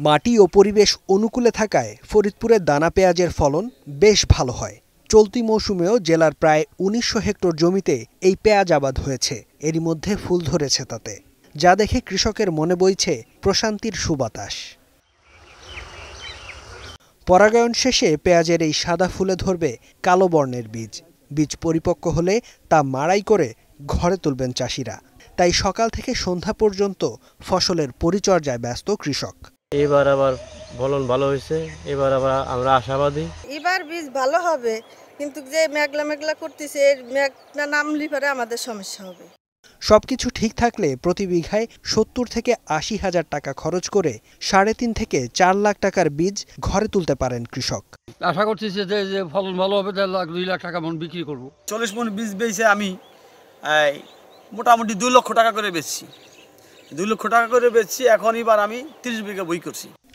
माटी ओ परिवेश अनुकूले थाकाय फरिदपुरे दाना पेंयाजेर फलन बेश भालो हय। चलती मौसुमेओ जेलार प्राय 1900 हेक्टर जमीते एई पेंयाज आबाद हयेछे। एरि मध्ये फुल धरेछे ताते जा देखे कृषकेर मने बইছে प्रशांतिर सुबातास। परागायन शेषे पेंयाजेर एई सादा फुले धरबे कालो बर्णेर बीज। बीज परिपक्व होले ता माड़ाई करे घरे तुलबेन चाषीरा। ताई सकाल थेके सन्ध्या पर्यन्त फसलेर परिचर्याय व्यस्त कृषक। এবার আবার ফলন ভালো হইছে, এবার আবার আমরা আশাবাদী এবার বীজ ভালো হবে, কিন্তু যে মেঘলা মেঘলা করতেছে এর মেঘনা নামলি পরে আমাদের সমস্যা হবে। সবকিছু ঠিক থাকলে প্রতি বিঘায় 70 থেকে 80 হাজার টাকা খরচ করে 3.5 থেকে 4 লাখ টাকার বীজ ঘরে তুলতে পারেন কৃষক। আশা করতেছি যে ফলন ভালো হবে, 2 লাখ টাকা মন বিক্রি করব। 40 মন বীজ বেচে আমি মোটামুটি 2 লক্ষ টাকা করে বেচছি।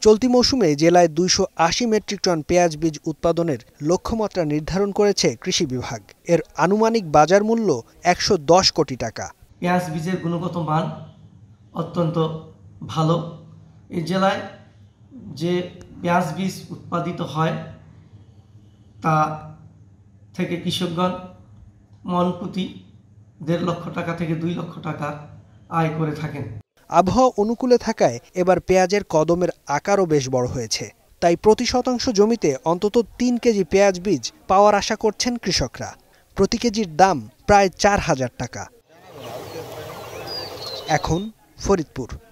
চলতি মৌসুমে জেলায় ২৮০ মেট্রিক টন পেঁয়াজ বীজ উৎপাদনের লক্ষ্যমাত্রা নির্ধারণ করেছে কৃষি বিভাগ। এর আনুমানিক বাজার মূল্য ১১০ কোটি টাকা। পেঁয়াজ বীজের গুণগত মান অত্যন্ত ভালো। এই জেলায় যে পেঁয়াজ বীজ উৎপাদিত হয় তা থেকে কৃষকগণ মন প্রতি ১.৫ লক্ষ টাকা থেকে ২ লক্ষ টাকা আয় করে থাকেন। আবহাওয়া অনুকূলে থাকায় এবার পেঁয়াজের কদমের আকারও বেশ বড় হয়েছে। তাই প্রতি শতাংশ জমিতে অন্তত ৩ কেজি পেঁয়াজ বীজ পাওয়ার আশা করছেন কৃষকরা। প্রতি কেজির দাম প্রায় ৪,০০০ টাকা। এখন ফরিদপুর।